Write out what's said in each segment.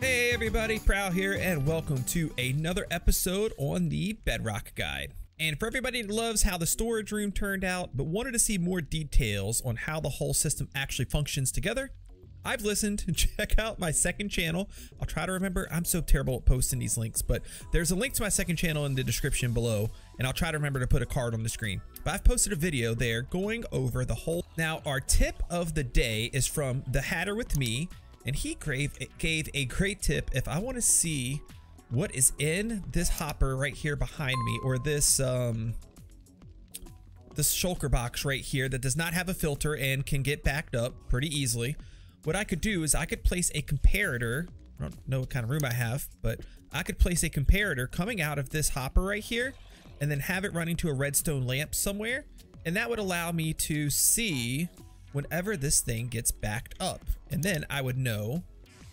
Hey everybody, Prowl here, and welcome to another episode on the Bedrock Guide. And for everybody that loves how the storage room turned out, but wanted to see more details on how the whole system actually functions together, I've listened. Check out my second channel. I'll try to remember. I'm so terrible at posting these links, but there's a link to my second channel in the description below, and I'll try to remember to put a card on the screen. But I've posted a video there going over the whole. Now, our tip of the day is from the Hatter with me. And he gave a great tip. If I want to see what is in this hopper right here behind me, or this this shulker box right here that does not have a filter and can get backed up pretty easily, what I could do is I could place a comparator. I don't know what kind of room I have, but I could place a comparator coming out of this hopper right here and then have it running to a redstone lamp somewhere. And that would allow me to see whenever this thing gets backed up, and then I would know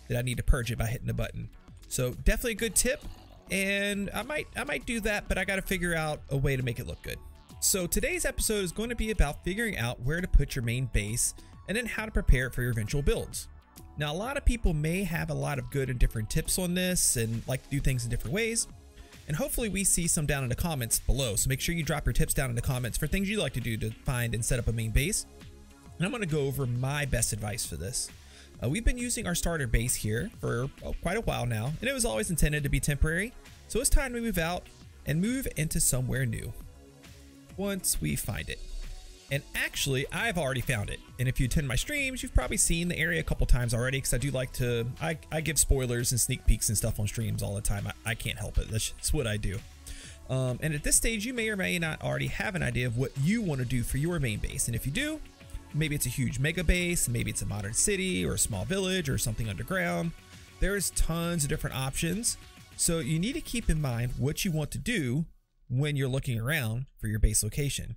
that I need to purge it by hitting the button. So definitely a good tip, and I might do that, but I got to figure out a way to make it look good. So today's episode is going to be about figuring out where to put your main base and then how to prepare it for your eventual builds. Now, a lot of people may have a lot of good and different tips on this and like to do things in different ways, and hopefully we see some down in the comments below. So make sure you drop your tips down in the comments for things you like to do to find and set up a main base. And I'm going to go over my best advice for this. We've been using our starter base here for quite a while now, and it was always intended to be temporary. So it's time to move out and move into somewhere new once we find it. And actually, I've already found it. And if you attend my streams, you've probably seen the area a couple times already, because I do like to, I give spoilers and sneak peeks and stuff on streams all the time. I can't help it. That's what I do. And at this stage, you may or may not already have an idea of what you want to do for your main base. And if you do, maybe it's a huge mega base, maybe it's a modern city or a small village or something underground. There's tons of different options. So you need to keep in mind what you want to do when you're looking around for your base location.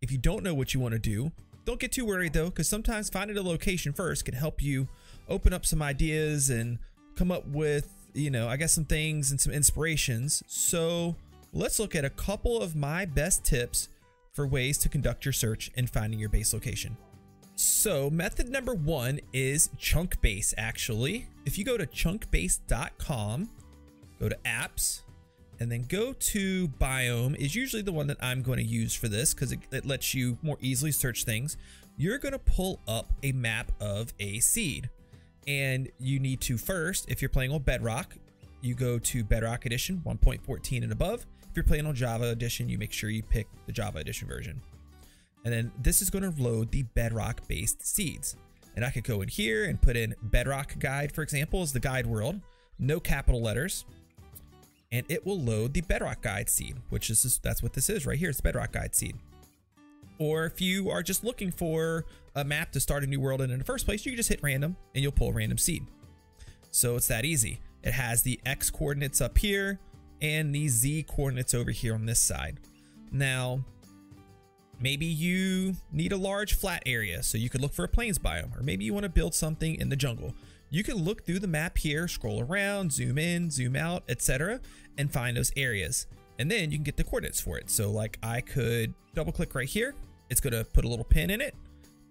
If you don't know what you want to do, don't get too worried though, because sometimes finding a location first can help you open up some ideas and come up with, you know, I guess some things and some inspirations. So let's look at a couple of my best tips for ways to conduct your search and finding your base location. So method number one is Chunkbase, actually. If you go to chunkbase.com, go to apps, and then go to biome is usually the one that I'm going to use for this, because it lets you more easily search things. You're going to pull up a map of a seed, and you need to first, if you're playing on Bedrock, you go to Bedrock Edition 1.14 and above. If you're playing on Java edition, you make sure you pick the Java edition version. And then this is going to load the bedrock based seeds. And I could go in here and put in Bedrock Guide, for example, as the guide world, no capital letters. And it will load the Bedrock Guide seed, which is, that's what this is right here. It's Bedrock Guide seed. Or if you are just looking for a map to start a new world in the first place, you can just hit random and you'll pull a random seed. So it's that easy. It has the X coordinates up here and the Z coordinates over here on this side. Now, maybe you need a large flat area, so you could look for a plains biome, or maybe you want to build something in the jungle. You can look through the map here, scroll around, zoom in, zoom out, etc., and find those areas. And then you can get the coordinates for it. So like I could double click right here. It's gonna put a little pin in it,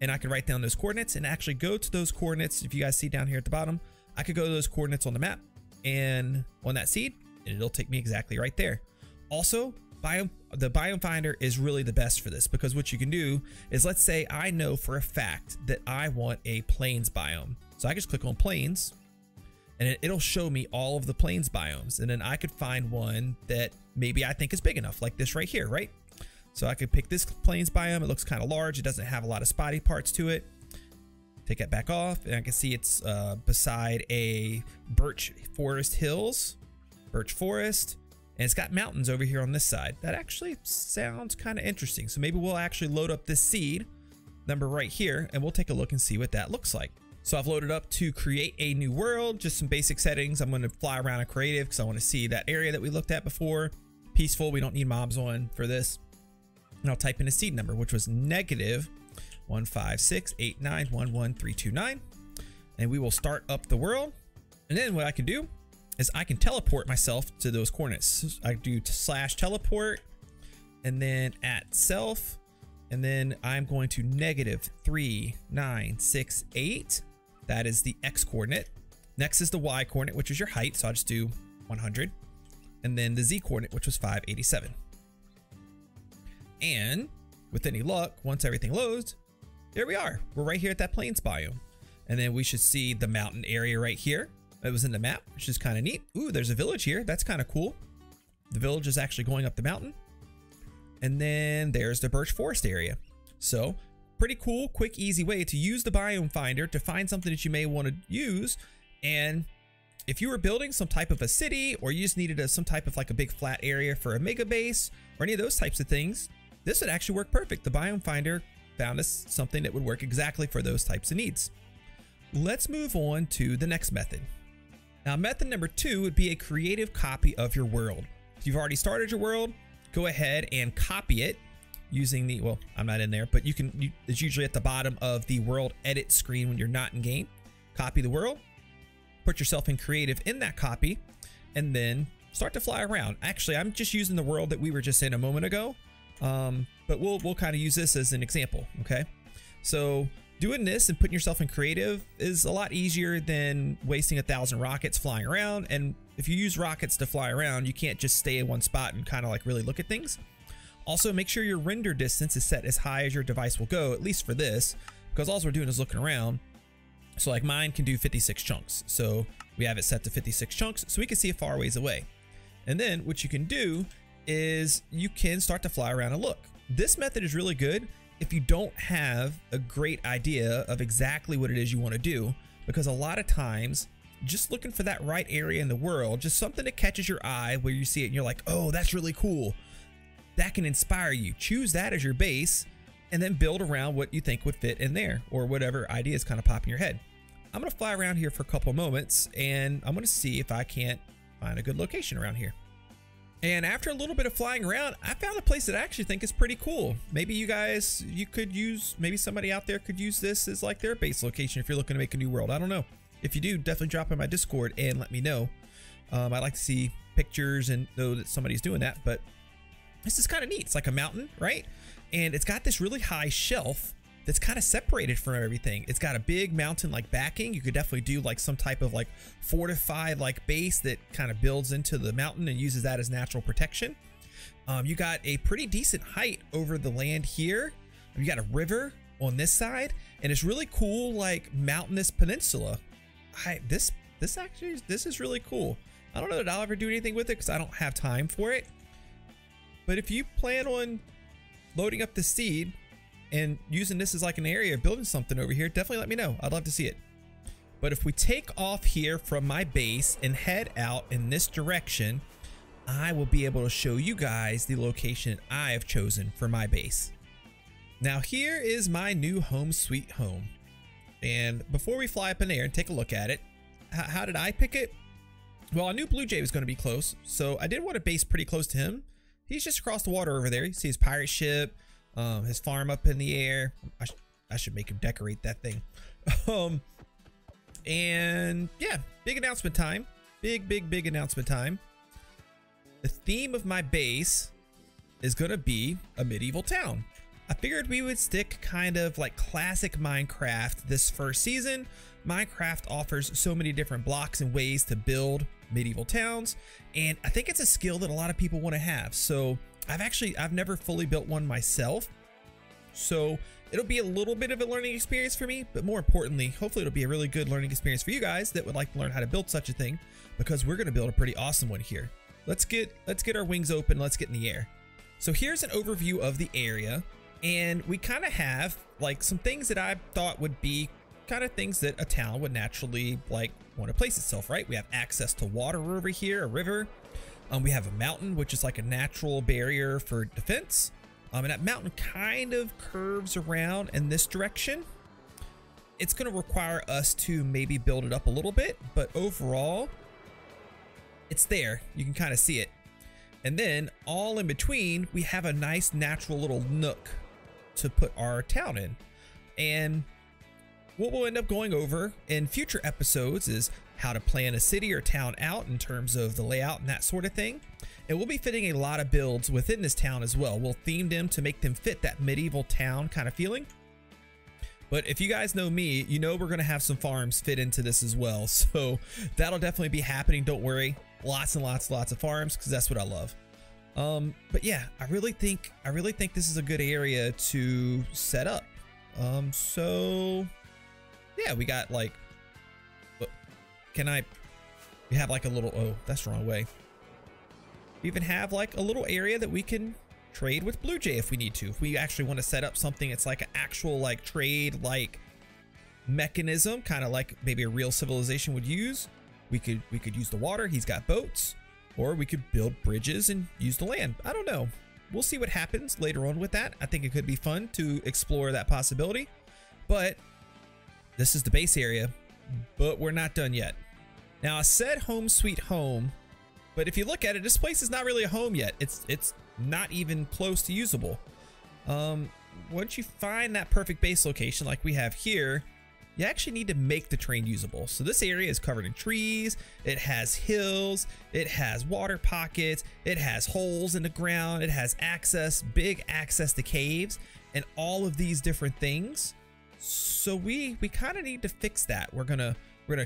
and I could write down those coordinates and actually go to those coordinates. If you guys see down here at the bottom, I could go to those coordinates on the map and on that seed, and it'll take me exactly right there. Also, the biome finder is really the best for this, because what you can do is, let's say I know for a fact that I want a plains biome. So I just click on plains and it'll show me all of the plains biomes. And then I could find one that maybe I think is big enough, like this right here, right? So I could pick this plains biome. It looks kind of large. It doesn't have a lot of spotty parts to it. Take that back off, and I can see it's beside a birch forest hills. Birch forest, and it's got mountains over here on this side. That actually sounds kind of interesting. So maybe we'll actually load up this seed number right here, and we'll take a look and see what that looks like. So I've loaded up to create a new world, just some basic settings. I'm going to fly around a creative because I want to see that area that we looked at before. Peaceful, we don't need mobs on for this. And I'll type in a seed number, which was -156891139. And we will start up the world. And then what I can do is I can teleport myself to those coordinates. I do /teleport and then @self, and then I'm going to -3968. That is the X coordinate. Next is the Y coordinate, which is your height. So I'll just do 100. And then the Z coordinate, which was 587. And with any luck, once everything loads, there we are. We're right here at that plains biome. And then we should see the mountain area right here. It was in the map, which is kind of neat. Ooh, there's a village here. That's kind of cool. The village is actually going up the mountain. And then there's the birch forest area. So pretty cool, quick, easy way to use the biome finder to find something that you may want to use. And if you were building some type of a city, or you just needed some type of like a big flat area for a mega base or any of those types of things, this would actually work perfect. The biome finder found us something that would work exactly for those types of needs. Let's move on to the next method. Now, method number 2 would be a creative copy of your world. If you've already started your world, go ahead and copy it using the, well, I'm not in there, but you can, it's usually at the bottom of the world edit screen when you're not in game. Copy the world, put yourself in creative in that copy, and then start to fly around. Actually, I'm just using the world that we were just in a moment ago, but we'll kind of use this as an example, okay? So doing this and putting yourself in creative is a lot easier than wasting 1,000 rockets flying around. And if you use rockets to fly around, you can't just stay in one spot and kind of like really look at things. Also, make sure your render distance is set as high as your device will go, at least for this, because all we're doing is looking around. So like mine can do 56 chunks. So we have it set to 56 chunks so we can see a far ways away. And then what you can do is you can start to fly around and look. This method is really good if you don't have a great idea of exactly what it is you want to do, because a lot of times just looking for that right area in the world, just something that catches your eye where you see it and you're like, oh, that's really cool. That can inspire you. Choose that as your base and then build around what you think would fit in there or whatever ideas kind of pop in your head. I'm going to fly around here for a couple of moments and I'm going to see if I can't find a good location around here. And after a little bit of flying around, I found a place that I actually think is pretty cool. Maybe you guys, you could use, maybe somebody out there could use this as like their base location if you're looking to make a new world. I don't know. If you do, definitely drop in my Discord and let me know. I like to see pictures and know that somebody's doing that, but this is kind of neat. It's like a mountain, right? And it's got this really high shelf that's kind of separated from everything. It's got a big mountain like backing. You could definitely do like some type of like fortified like base that kind of builds into the mountain and uses that as natural protection. You got a pretty decent height over the land here. You got a river on this side and it's really cool like mountainous peninsula. This is really cool. I don't know that I'll ever do anything with it because I don't have time for it. But if you plan on loading up the seed and using this as like an area of building something over here, definitely let me know. I'd love to see it. But if we take off here from my base and head out in this direction, I will be able to show you guys the location I have chosen for my base. Now here is my new home sweet home. And before we fly up in the air and take a look at it, how did I pick it? Well, I knew Blue Jay was going to be close, so I did want to base pretty close to him. He's just across the water over there. You see his pirate ship, his farm up in the air. I should make him decorate that thing. And yeah, big announcement time. Big announcement time. The theme of my base is going to be a medieval town. I figured we would stick kind of like classic Minecraft this first season. Minecraft offers so many different blocks and ways to build medieval towns, and I think it's a skill that a lot of people want to have. So I've never fully built one myself, so it'll be a little bit of a learning experience for me, but more importantly, hopefully it'll be a really good learning experience for you guys that would like to learn how to build such a thing, because we're going to build a pretty awesome one here. Let's get our wings open. Let's get in the air. So here's an overview of the area. And we kind of have like some things that I thought would be kind of things that a town would naturally like want to place itself, right? We have access to water over here, a river. We have a mountain, which is like a natural barrier for defense. And that mountain kind of curves around in this direction. It's going to require us to maybe build it up a little bit, but overall it's there. You can kind of see it. And then all in between, we have a nice natural little nook to put our town in. And what we'll end up going over in future episodes is how to plan a city or town out in terms of the layout and that sort of thing. And we'll be fitting a lot of builds within this town as well. We'll theme them to make them fit that medieval town kind of feeling. But if you guys know me, you know we're going to have some farms fit into this as well. So that'll definitely be happening. Don't worry. Lots and lots of farms, because that's what I love. But yeah, I really think this is a good area to set up. So yeah, we got like, we have like a little, oh, that's the wrong way. We even have like a little area that we can trade with Blue Jay if we need to. If we actually want to set up something, it's like an actual like trade like mechanism, kind of like maybe a real civilization would use. We could use the water. He's got boats. Or we could build bridges and use the land. I don't know. We'll see what happens later on with that. I think it could be fun to explore that possibility. But this is the base area. But we're not done yet. Now, I said home sweet home. But if you look at it, this place is not really a home yet. It's not even close to usable. Once you find that perfect base location like we have here, you actually need to make the terrain usable. So this area is covered in trees. It has hills. It has water pockets. It has holes in the ground. It has access, big access to caves and all of these different things. So we kind of need to fix that. We're gonna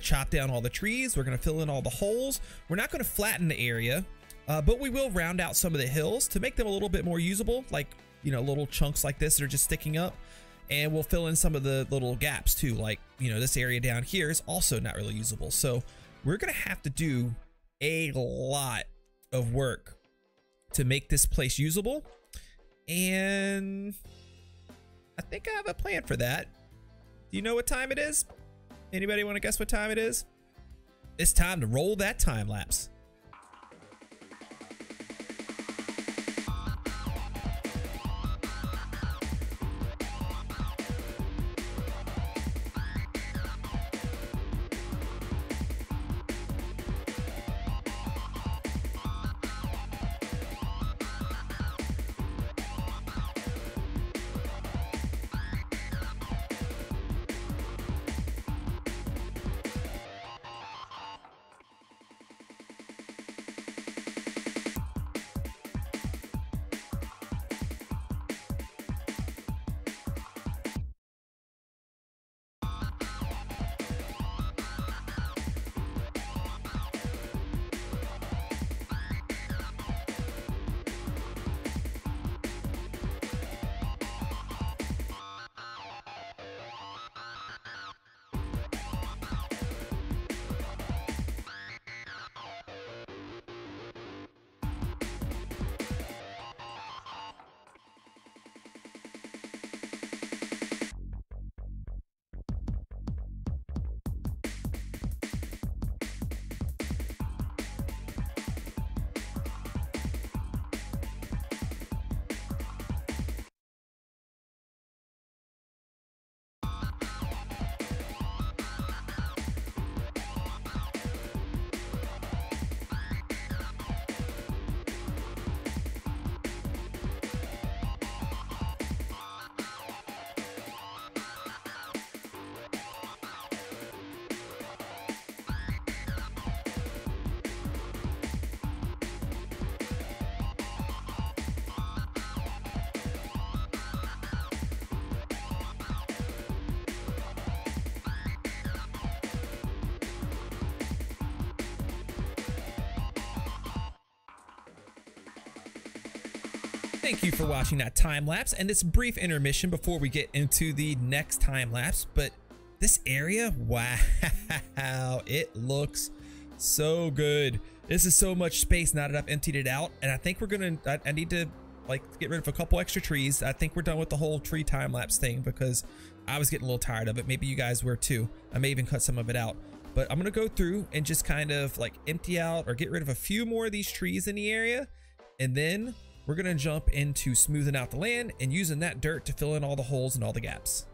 chop down all the trees. We're gonna fill in all the holes. We're not gonna flatten the area, but we will round out some of the hills to make them a little bit more usable. Like, you know, little chunks like this that are just sticking up. And we'll fill in some of the little gaps too. Like, you know, this area down here is also not really usable. So we're going to have to do a lot of work to make this place usable. And I think I have a plan for that. Do you know what time it is? Anybody want to guess what time it is? It's time to roll that time lapse. Thank you for watching that time lapse and this brief intermission before we get into the next time lapse. But this area, wow, it looks so good. This is so much space. Not enough, emptied it out. And I think we're going to, I need to like get rid of a couple extra trees. I think we're done with the whole tree time lapse thing because I was getting a little tired of it. Maybe you guys were too. I may even cut some of it out, but I'm going to go through and just kind of like empty out or get rid of a few more of these trees in the area. And then we're going to jump into smoothing out the land and using that dirt to fill in all the holes and all the gaps.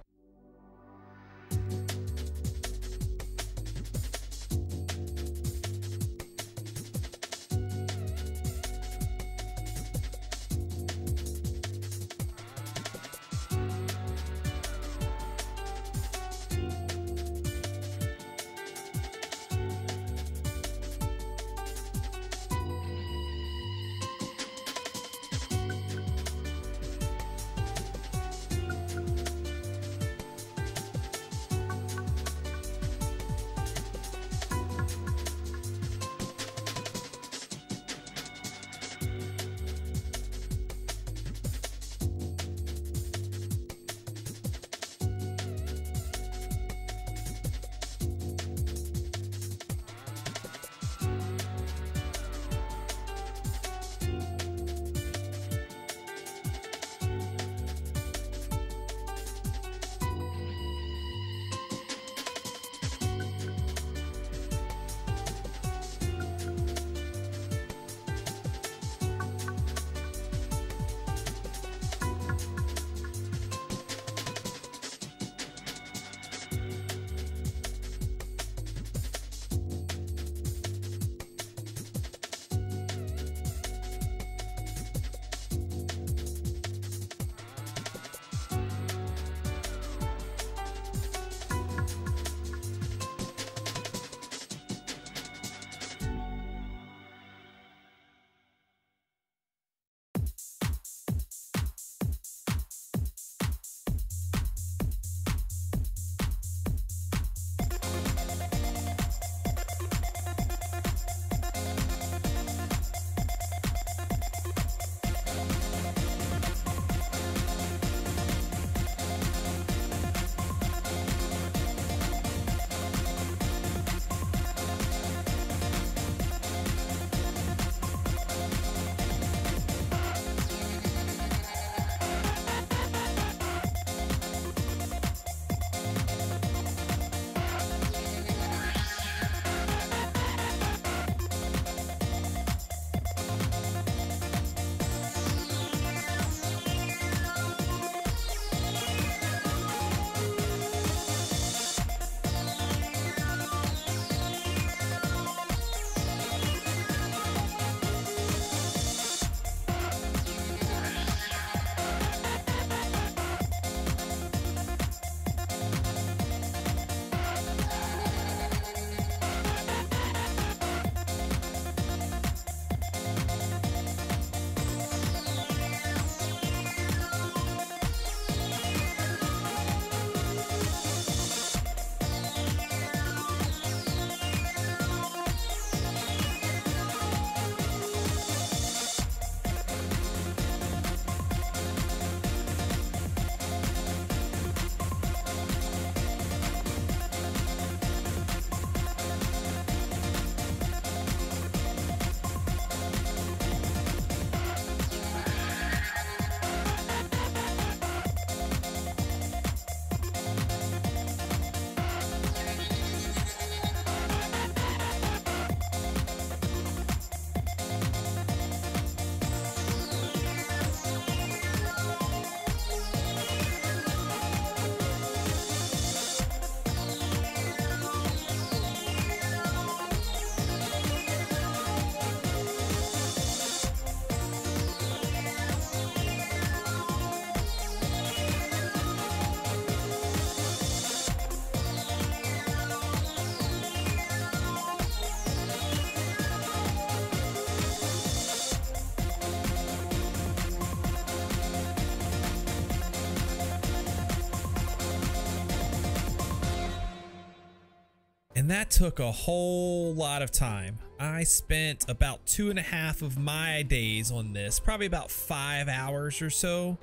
And that took a whole lot of time. I spent about 2.5 of my days on this, probably about 5 hours or so,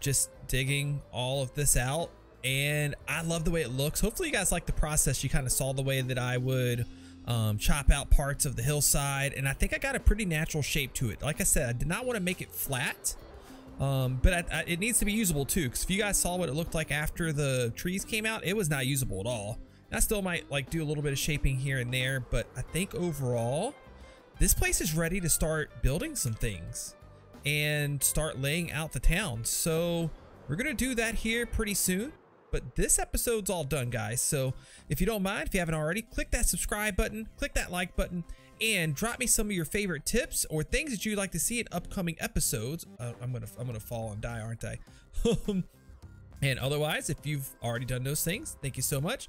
just digging all of this out. And I love the way it looks. Hopefully you guys like the process. You kind of saw the way that I would chop out parts of the hillside, and I think I got a pretty natural shape to it. Like I said, I did not want to make it flat, but it needs to be usable too, because if you guys saw what it looked like after the trees came out, it was not usable at all. I still might like do a little bit of shaping here and there, but I think overall this place is ready to start building some things and start laying out the town. So we're gonna do that here pretty soon, but this episode's all done, guys. So if you don't mind, if you haven't already, click that subscribe button, click that like button, and drop me some of your favorite tips or things that you'd like to see in upcoming episodes. I'm gonna fall and die, aren't I? And otherwise, if you've already done those things, thank you so much,